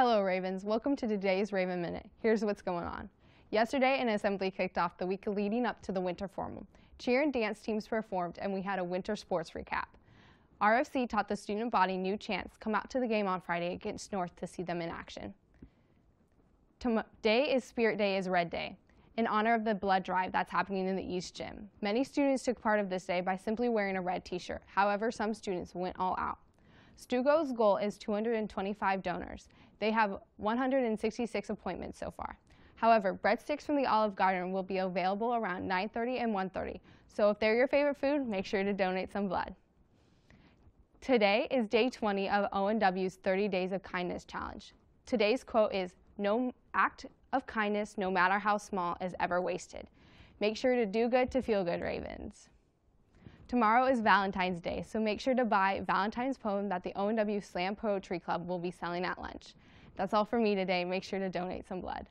Hello Ravens, welcome to today's Raven Minute. Here's what's going on. Yesterday, an assembly kicked off the week leading up to the winter formal. Cheer and dance teams performed and we had a winter sports recap. RFC taught the student body new chants. Come out to the game on Friday against North to see them in action. Today is Spirit Day is Red Day, in honor of the blood drive that's happening in the East Gym. Many students took part of this day by simply wearing a red t-shirt. However, some students went all out. Stugo's goal is 225 donors. They have 166 appointments so far. However, breadsticks from the Olive Garden will be available around 9:30 and 1:30. So if they're your favorite food, make sure to donate some blood. Today is day 20 of O&W's 30 Days of Kindness Challenge. Today's quote is, "No act of kindness, no matter how small, is ever wasted." Make sure to do good to feel good, Ravens. Tomorrow is Valentine's Day, so make sure to buy Valentine's poem that the ONW Slam Poetry Club will be selling at lunch. That's all for me today. Make sure to donate some blood.